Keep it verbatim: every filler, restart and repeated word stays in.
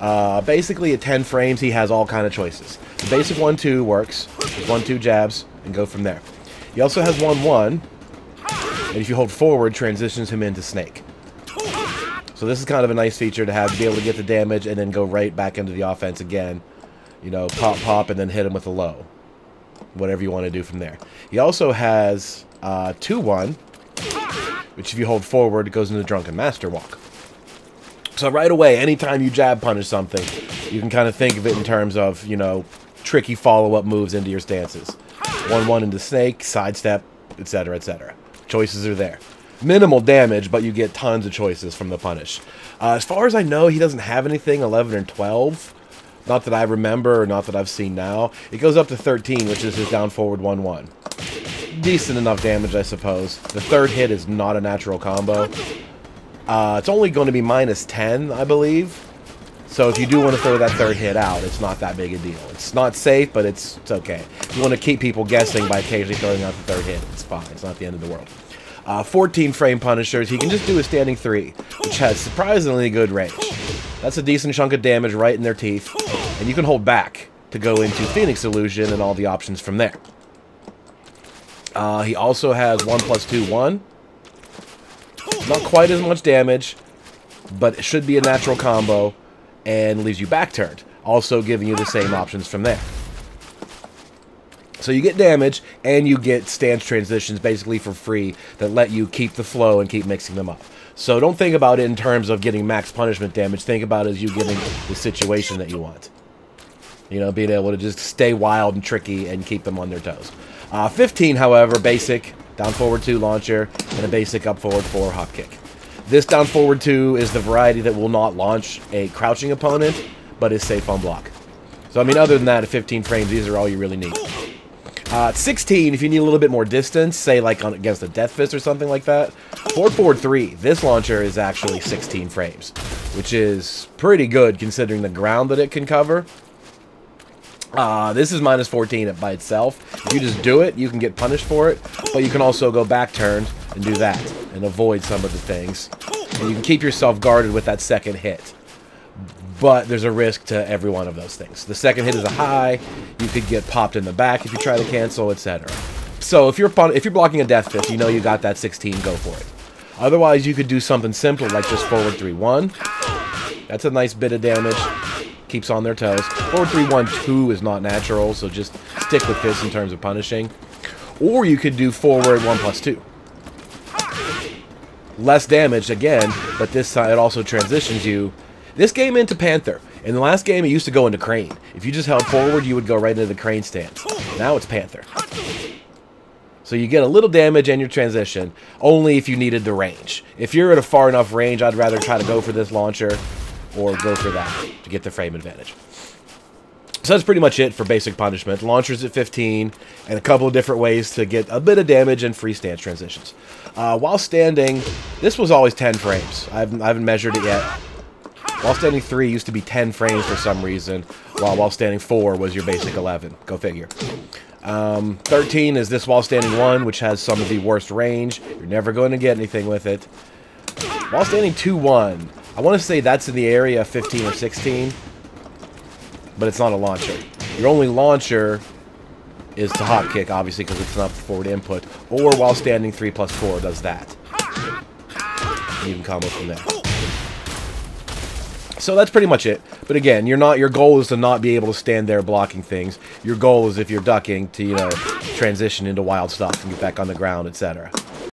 Uh, basically, at ten frames, he has all kind of choices. The basic one two works. one two jabs, and go from there. He also has one one, and if you hold forward, transitions him into Snake. So this is kind of a nice feature to have, to be able to get the damage and then go right back into the offense again. You know, pop, pop, and then hit him with a low. Whatever you want to do from there. He also has uh, two one, which if you hold forward, it goes into Drunken Master Walk. So right away, anytime you jab punish something, you can kind of think of it in terms of, you know, tricky follow-up moves into your stances. one one into Snake, sidestep, et cetera, et cetera. Choices are there. Minimal damage, but you get tons of choices from the punish. Uh, as far as I know, he doesn't have anything eleven and twelve. Not that I remember, or not that I've seen now. It goes up to thirteen, which is his down forward one one. Decent enough damage, I suppose. The third hit is not a natural combo. Uh, it's only going to be minus ten, I believe. So if you do want to throw that third hit out, it's not that big a deal. It's not safe, but it's, it's okay. If you want to keep people guessing by occasionally throwing out the third hit, it's fine. It's not the end of the world. Uh, fourteen frame punishers. He can just do a standing three, which has surprisingly good range. That's a decent chunk of damage right in their teeth. And you can hold back to go into Phoenix Illusion and all the options from there. Uh, he also has one plus two, one. Not quite as much damage, but it should be a natural combo and leaves you back turned, also giving you the same options from there. So you get damage and you get stance transitions basically for free that let you keep the flow and keep mixing them up. So don't think about it in terms of getting max punishment damage. Think about it as you getting the situation that you want. You know, being able to just stay wild and tricky and keep them on their toes. Uh, fifteen, however, basic. Down forward two launcher, and a basic up forward four hop kick. This down forward two is the variety that will not launch a crouching opponent, but is safe on block. So, I mean, other than that, at fifteen frames, these are all you really need. Uh, at sixteen, if you need a little bit more distance, say like on, against a Death Fist or something like that, forward forward three, this launcher is actually sixteen frames, which is pretty good considering the ground that it can cover. Uh, this is minus fourteen by itself. If you just do it, you can get punished for it, but you can also go back turned and do that and avoid some of the things. And you can keep yourself guarded with that second hit. But there's a risk to every one of those things. The second hit is a high. You could get popped in the back if you try to cancel, et cetera. So if you're if you're blocking a Death Fist, you know you got that sixteen, go for it. Otherwise, you could do something simpler like just forward three one. That's a nice bit of damage. Keeps on their toes. four three one two is not natural, so just stick with this in terms of punishing. Or you could do forward one plus two. Less damage again, but this time it also transitions you. This game into Panther. In the last game, it used to go into Crane. If you just held forward, you would go right into the Crane stance. Now it's Panther. So you get a little damage and your transition, only if you needed the range. If you're at a far enough range, I'd rather try to go for this launcher or go for that to get the frame advantage. So that's pretty much it for basic punishment. Launchers at fifteen, and a couple of different ways to get a bit of damage and free stance transitions. Uh, while standing, this was always ten frames. I haven't, I haven't measured it yet. While standing three used to be ten frames for some reason, while while standing four was your basic eleven. Go figure. Um, thirteen is this while standing one, which has some of the worst range. You're never going to get anything with it. While standing two one. I want to say that's in the area of fifteen or sixteen, but it's not a launcher. Your only launcher is to hop kick, obviously, because it's not forward input, or while standing three plus four does that. You can combo from there. So that's pretty much it. But again, you're not, your goal is to not be able to stand there blocking things. Your goal is, if you're ducking, to, you know, transition into wild stuff and get back on the ground, et cetera.